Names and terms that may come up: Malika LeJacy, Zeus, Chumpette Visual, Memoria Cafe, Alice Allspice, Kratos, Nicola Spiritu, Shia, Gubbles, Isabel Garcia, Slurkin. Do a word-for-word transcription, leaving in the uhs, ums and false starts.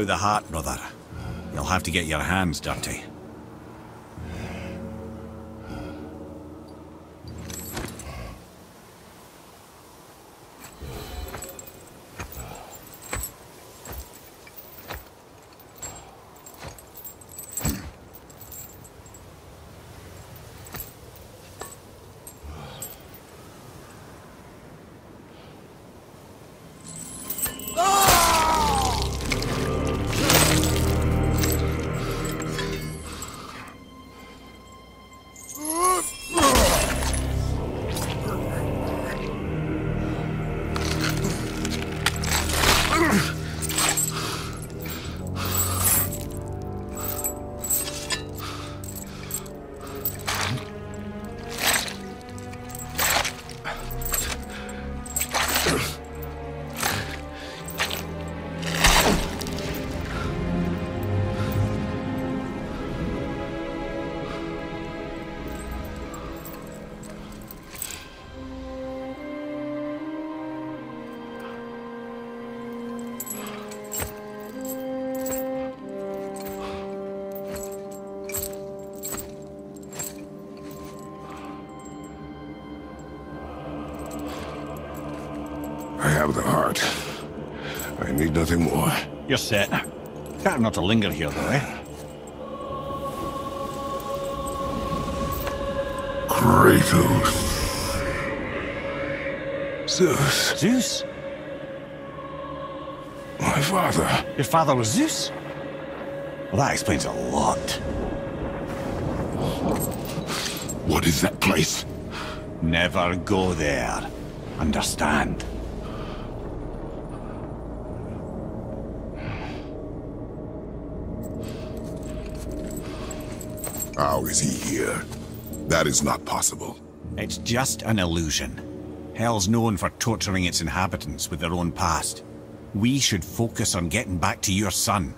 out the heart, brother. You'll have to get your hands dirty. Nothing more. You're set. Can't not to linger here, though, eh? Kratos. Zeus. Zeus? My father. Your father was Zeus? Well, that explains a lot. What is that place? Never go there. Understand? How is he here? That is not possible. It's just an illusion. Hell's known for torturing its inhabitants with their own past. We should focus on getting back to your son.